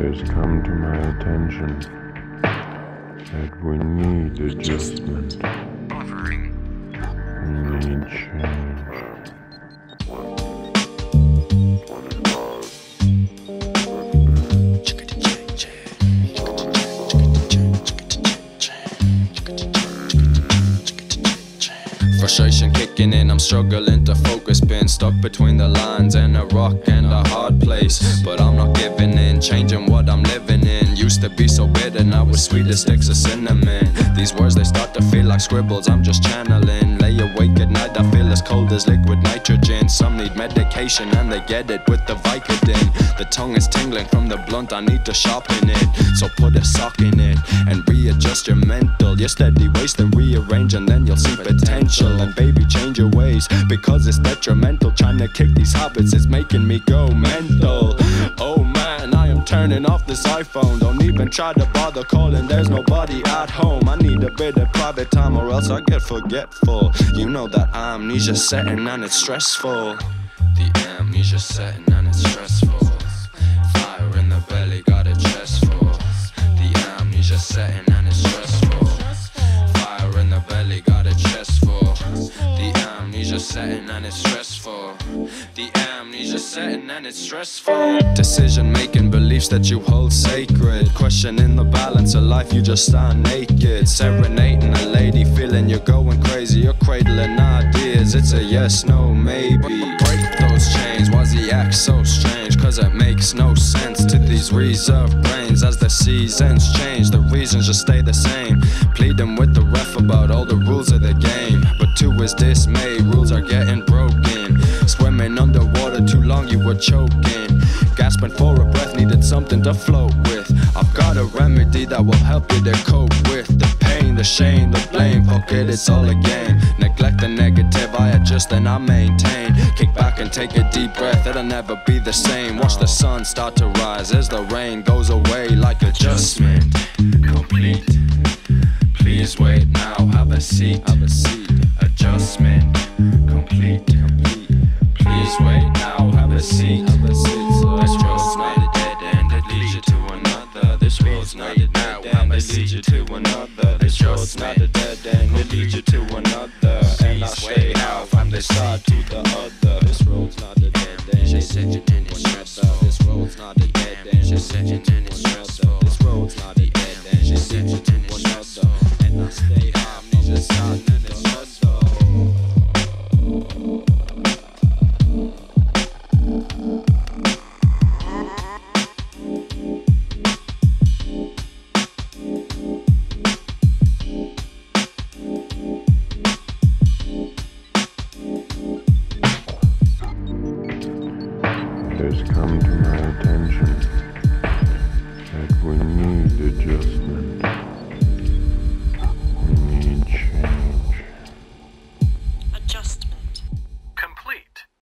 it has come to my attention that we need adjustment. We need change. Frustration kicking in, I'm struggling to focus. Been stuck between the lines and a rock and a hard place. But I'm not giving in, changing what I'm living in. Used to be so bitter, now it's sweet as sticks of cinnamon. These words, they start to feel like scribbles, I'm just channeling. Lay awake at night, I feel as cold as liquid nitrogen. Some need medication and they get it with the Vicodin. The tongue is tingling from the blunt, I need to sharpen it. So put a sock in it and readjust your mental. You're steady wasting, rearrange and then you'll see potential. And baby, change your ways, because it's detrimental. Trying to kick these habits, it's making me go mental. Oh man, I am turning off this iPhone. Don't even try to bother calling, there's nobody at home. I need a bit of private time or else I get forgetful. You know that amnesia setting and it's stressful. The amnesia setting and it's stressful. Fire in the belly, got it stressful. The amnesia setting and it's stressful. Fire in the belly, got it stressful. The amnesia setting and it's stressful. The amnesia setting and it's stressful. Decision making, beliefs that you hold sacred. Questioning the balance of life, you just stand naked. Serenading a lady, feeling you're going crazy. You're cradling ideas, it's a yes, no, maybe. Break those chains, why's he act so strange? Cause it makes no sense to these reserved brains. As the seasons change, the reasons just stay the same. Pleading with the ref about all the rules of the game. But to his dismay, rules are getting broken. Swimming underwater too long, you were choking. Gasping for a breath, needed something to float with. I've got a remedy that will help you to cope with the pain, the shame, the blame. Fuck it, it's all a game. Neglect the negative, I adjust and I maintain. Kick back and take a deep breath, it'll never be the same. Watch the sun start to rise as the rain goes away like adjustment complete. Please wait now, have a seat. Adjustment complete. Please wait now, have a seat. Adjustment, a dead end that leads you to another. This road's not a dead end that leads you to another. This road's not a dead end that leads you to another. And I stay out from this side to the other. This road's not a dead end. This road's not a dead end. This road's not a dead end. Stay home, just out in the it has come to my attention that we need adjustment.